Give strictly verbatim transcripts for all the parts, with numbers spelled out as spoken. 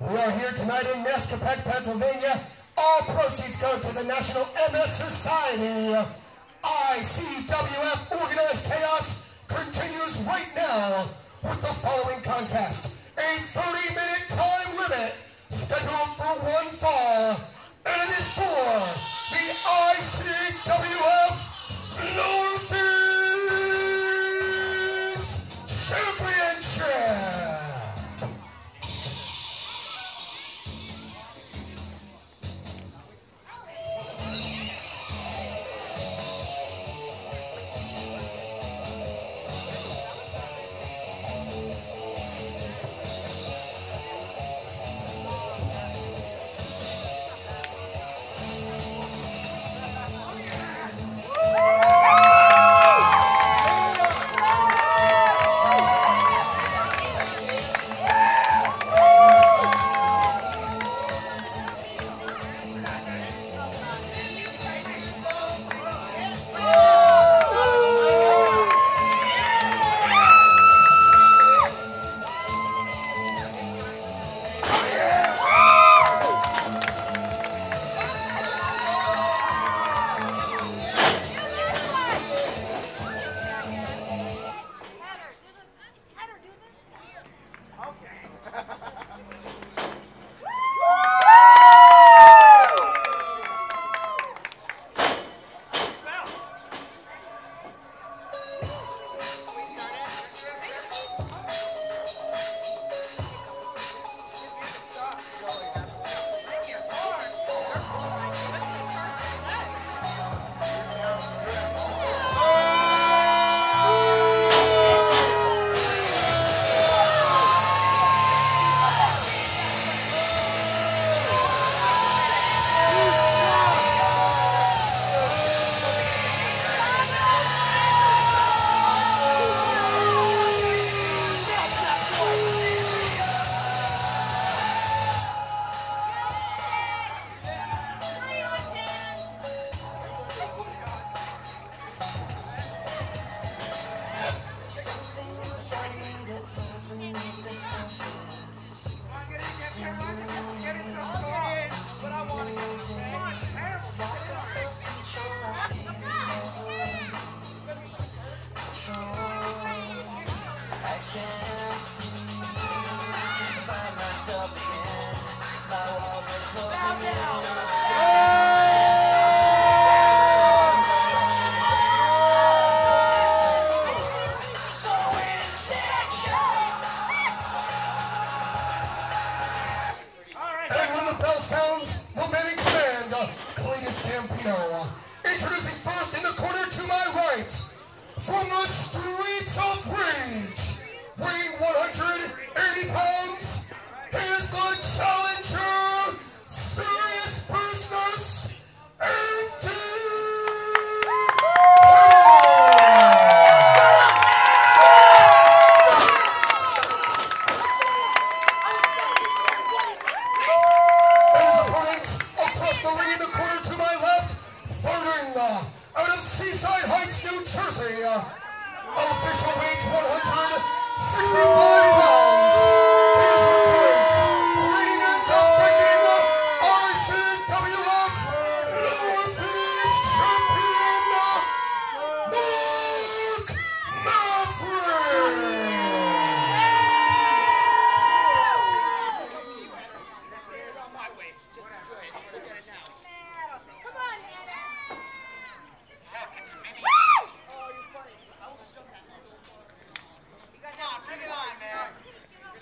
We are here tonight in Nescopeck, Pennsylvania. All proceeds go to the National M S Society. I C W F Organized Chaos continues right now with the following contest. A thirty minute time limit scheduled for one fall. And it is for the I C W F Northeast Championship.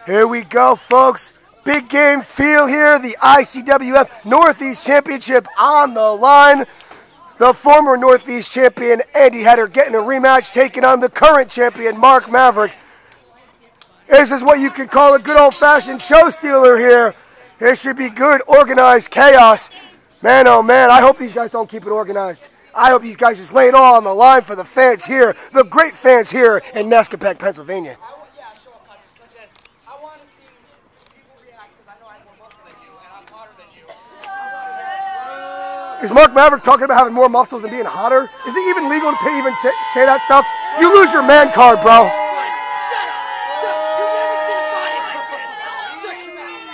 Here we go, folks. Big game feel here. The I C W F Northeast Championship on the line. The former Northeast champion, Andy Header, getting a rematch, taking on the current champion, Mark Maverick. This is what you can call a good old-fashioned show stealer here. It should be good, organized chaos. Man, oh, man, I hope these guys don't keep it organized. I hope these guys just lay it all on the line for the fans here, the great fans here in Nescopeck, Pennsylvania. Is Mark Maverick talking about having more muscles and being hotter? Is it even legal to even say that stuff? You lose your man card, bro. Shut up. Shut up. You've never seen a body like this. Shut your mouth.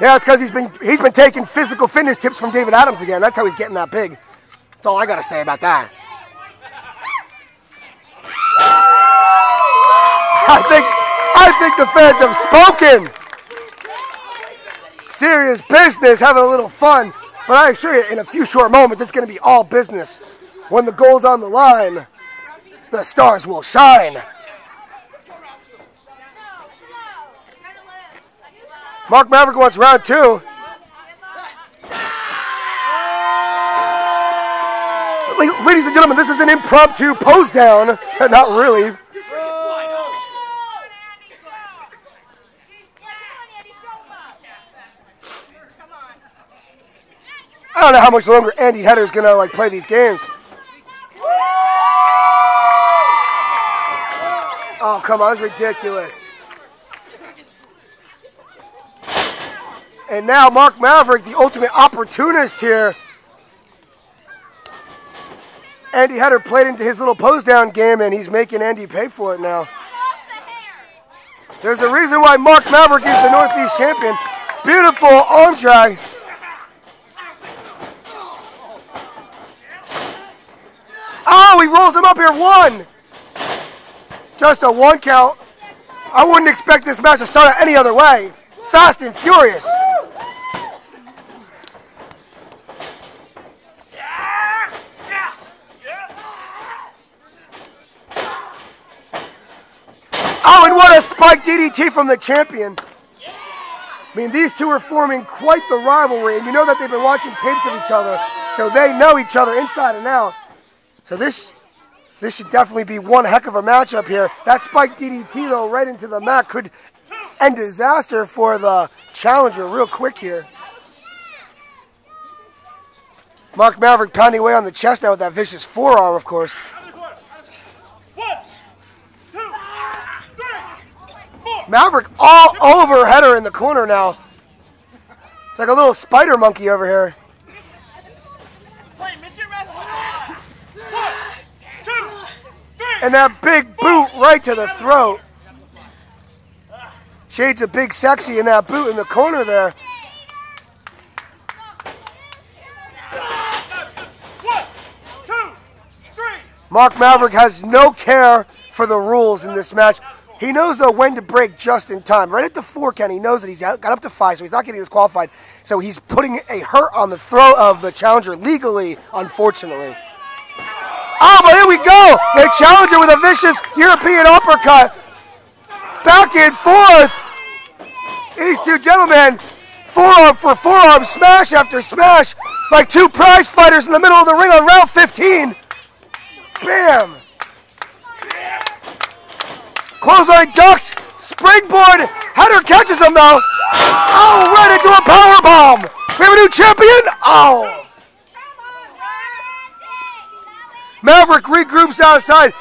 Yeah, it's because he's been he's been taking physical fitness tips from David Adams again. That's how he's getting that big. That's all I gotta say about that. I think I think the fans have spoken. Serious business, having a little fun. But I assure you, in a few short moments, it's going to be all business. When the goal's on the line, the stars will shine. Mark Maverick wants round two. Ladies and gentlemen, this is an impromptu pose down. Not really. I don't know how much longer Andy Header is gonna like play these games. Oh come on, that's ridiculous. And now Mark Maverick, the ultimate opportunist here. Andy Header played into his little pose down game and he's making Andy pay for it now. There's a reason why Mark Maverick is the Northeast champion. Beautiful arm drag. Oh, he rolls him up here, one. Just a one count. I wouldn't expect this match to start out any other way. Fast and furious. Oh, and what a spike D D T from the champion. I mean, these two are forming quite the rivalry, and you know that they've been watching tapes of each other, so they know each other inside and out. So this, this should definitely be one heck of a matchup here. That spike D D T though, right into the mat, could end disaster for the challenger real quick here. Mark Maverick pounding away on the chest now with that vicious forearm, of course. One, two, three, four. Maverick all over Header in the corner now. It's like a little spider monkey over here. And that big boot right to the throat. Shades of Big Sexy in that boot in the corner there. One, two, three. Mark Maverick has no care for the rules in this match. He knows, though, when to break just in time. Right at the four count, he knows that he's got up to five, so he's not getting disqualified. So he's putting a hurt on the throat of the challenger legally, unfortunately. Oh, but here we go. The challenger with a vicious European uppercut. Back and forth. These two gentlemen, forearm for forearm, smash after smash, like two prize fighters in the middle of the ring on round fifteen. Bam. Clothesline ducked. Springboard. Header catches him, though. Oh, right into a powerbomb. We have a new champion. Oh. Maverick regroups outside.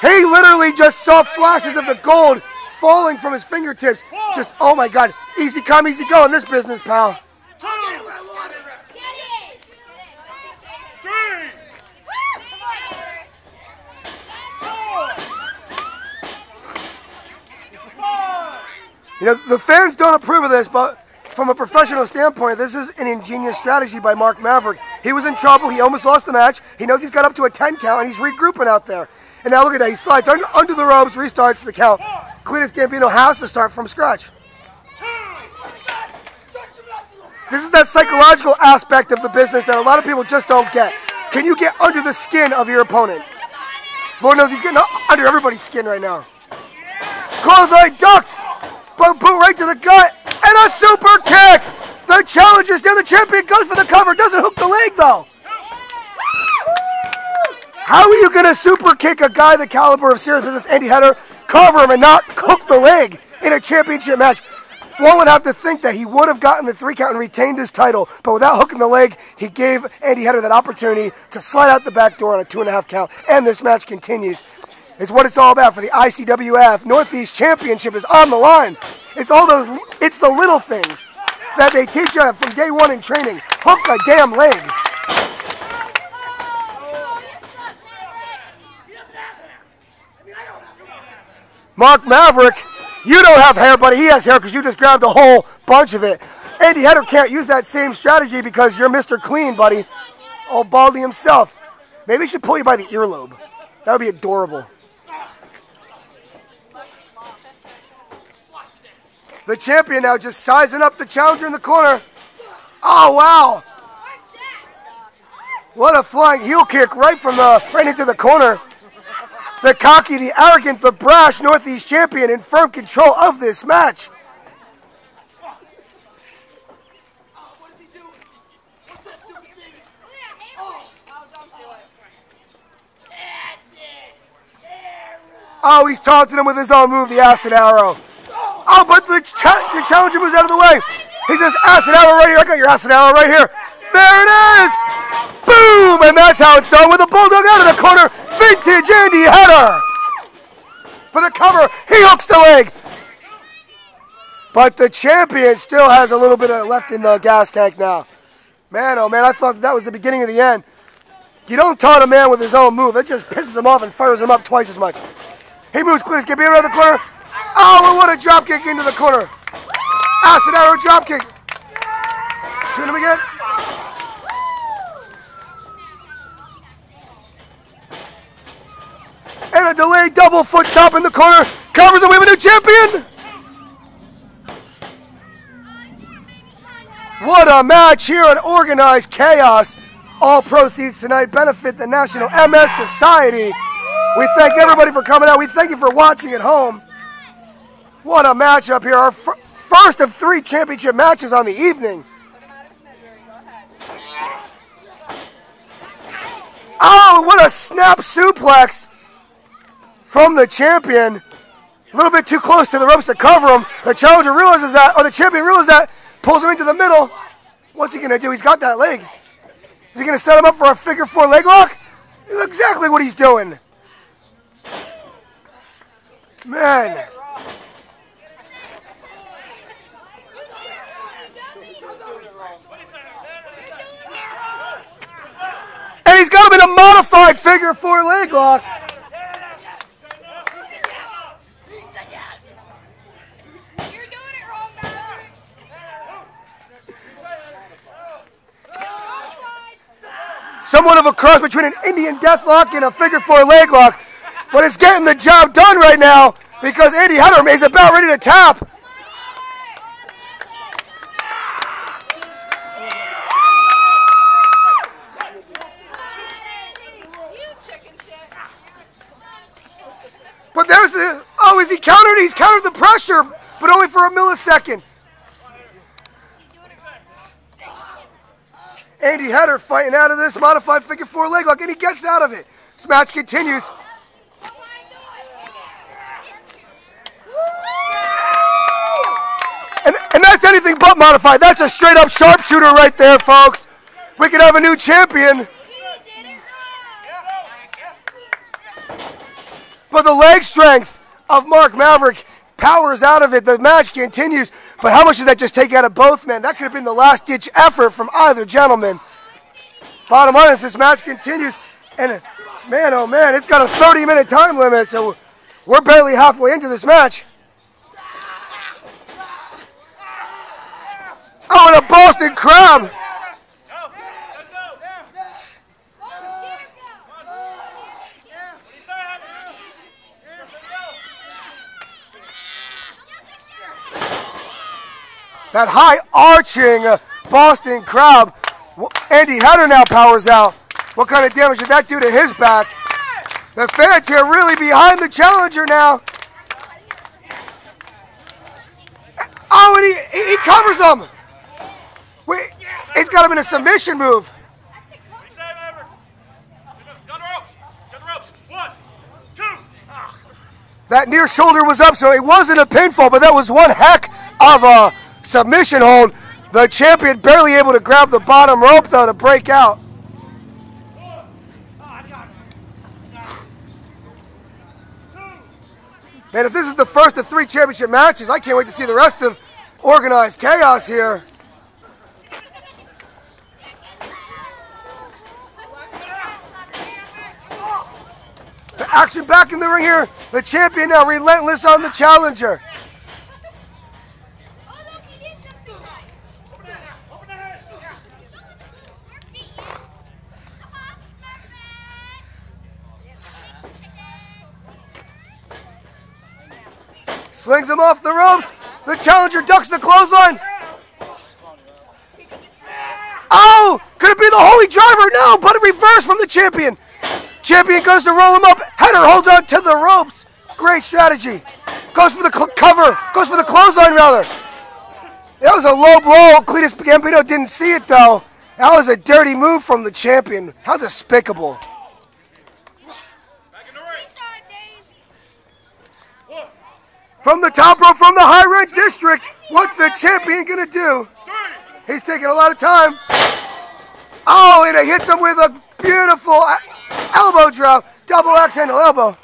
He literally just saw flashes of the gold falling from his fingertips. Just, oh my God, easy come, easy go in this business, pal. You know, the fans don't approve of this, but from a professional standpoint, this is an ingenious strategy by Mark Maverick. He was in trouble, he almost lost the match, he knows he's got up to a ten count, and he's regrouping out there. And now look at that, he slides under, under the ropes, restarts the count. Cletus Gambino has to start from scratch. This is that psychological aspect of the business that a lot of people just don't get. Can you get under the skin of your opponent? Lord knows he's getting under everybody's skin right now. Clothesline ducked, boot right to the gut. And a super kick! The challenger's down, the champion goes for the cover, doesn't hook the leg though! How are you gonna super kick a guy the caliber of serious business Andy Header, cover him and not hook the leg in a championship match? One would have to think that he would have gotten the three count and retained his title, but without hooking the leg, he gave Andy Header that opportunity to slide out the back door on a two and a half count, and this match continues. It's what it's all about for the I C W F. Northeast Championship is on the line. It's all those, it's the little things that they teach you from day one in training. Hook a damn leg. Mark Maverick, you don't have hair, buddy. He has hair because you just grabbed a whole bunch of it. Andy Header can't use that same strategy because you're Mister Clean, buddy. Old Baldy himself. Maybe he should pull you by the earlobe. That would be adorable. The champion now just sizing up the challenger in the corner. Oh, wow. What a flying heel kick right from the, right into the corner. The cocky, the arrogant, the brash Northeast champion in firm control of this match. Oh, he's taunting him with his own move, the acid arrow. Oh, but the, cha the challenger moves out of the way. He says, acid arrow right here. I got your acid arrow right here. There it is. Boom. And that's how it's done with a bulldog out of the corner. Vintage Andy Header. For the cover, he hooks the leg. But the champion still has a little bit of left in the gas tank now. Man, oh, man, I thought that was the beginning of the end. You don't taunt a man with his own move. It just pisses him off and fires him up twice as much. He moves Cletus Gambino around the corner. Oh, and what a drop kick into the corner. Acid arrow drop kick. Shoot him again. And a delayed double foot stop in the corner. Covers the women's new champion. What a match here at Organized Chaos. All proceeds tonight benefit the National M S Society. We thank everybody for coming out. We thank you for watching at home. What a matchup here. Our fir first of three championship matches on the evening. Oh, what a snap suplex from the champion. A little bit too close to the ropes to cover him. The challenger realizes that, or the champion realizes that, pulls him into the middle. What's he going to do? He's got that leg. Is he going to set him up for a figure four leg lock? That's exactly what he's doing. Man. And he's got him in a modified figure four leg lock. Somewhat of a cross between an Indian death lock and a figure four leg lock. But it's getting the job done right now because Andy Header is about ready to tap. But there's the, oh, is he countered? He's countered the pressure, but only for a millisecond. Andy Header fighting out of this modified figure four leg lock, and he gets out of it. This match continues. That's anything but modified. That's a straight up sharpshooter right there, folks. We could have a new champion. But the leg strength of Mark Maverick powers out of it. The match continues. But how much did that just take out of both men? That could have been the last ditch effort from either gentleman. Bottom line is this match continues. And man, oh man, it's got a thirty minute time limit. So we're barely halfway into this match. Oh, and a Boston crab. That high arching uh, Boston crab. Andy Header now powers out. What kind of damage did that do to his back? The fans here really behind the challenger now. Oh, and he, he, he covers them. Wait, it's got him in a submission move. That near shoulder was up, so it wasn't a pinfall, but that was one heck of a submission hold. The champion barely able to grab the bottom rope, though, to break out. Man, if this is the first of three championship matches, I can't wait to see the rest of Organized Chaos here. The action back in the ring here. The champion now relentless on the challenger. Oh, look, he did something right. Slings him off the ropes. The challenger ducks the clothesline. Oh, could it be the Holy Driver? No, but a reverse from the champion. Champion goes to roll him up. Header holds on to the ropes. Great strategy. Goes for the cover. Goes for the clothesline, rather. That was a low blow. Cletus Gambino didn't see it, though. That was a dirty move from the champion. How despicable. From the top rope, from the high red district, what's the champion going to do? He's taking a lot of time. Oh, and it hits him with a beautiful elbow drop. Double axe handle elbow.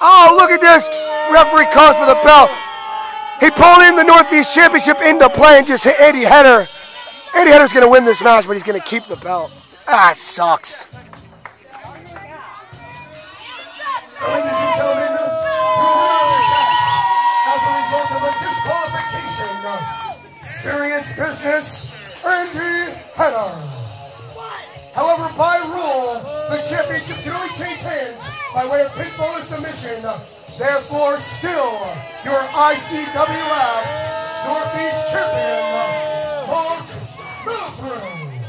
Oh, look at this. Referee calls for the bell. He pulled in the Northeast Championship into play and just hit Andy Header. Andy Header's going to win this match, but he's going to keep the belt. Ah, sucks. Ladies and gentlemen, as a result of a disqualification, serious business, Andy Header. However, by rule, the championship can only change hands by way of pinfall or submission. Therefore, still your I C W F Northeast Champion, Mark Maverick.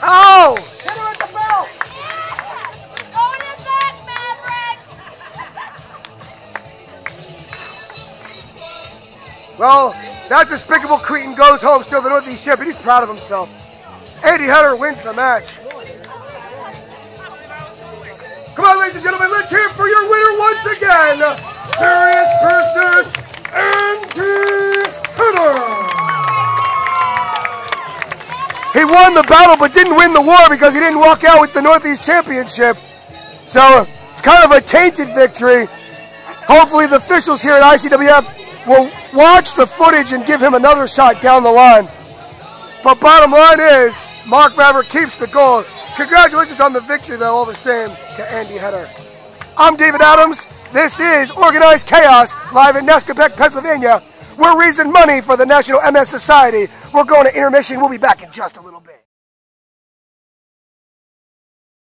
Oh! Hit her at the bell! Yeah. Go to the back, Maverick! Well, that despicable cretin goes home still, the Northeast Champion. He's proud of himself. Andy Header wins the match. Come on, ladies and gentlemen, let's hear it for your winner once again. Serious versus Andy Header. He won the battle but didn't win the war because he didn't walk out with the Northeast Championship. So it's kind of a tainted victory. Hopefully the officials here at I C W F will watch the footage and give him another shot down the line. But bottom line is, Mark Maverick keeps the gold. Congratulations on the victory, though, all the same, to Andy Header. I'm David Adams. This is Organized Chaos, live in Nescopeck, Pennsylvania. We're raising money for the National M S Society. We're going to intermission. We'll be back in just a little bit.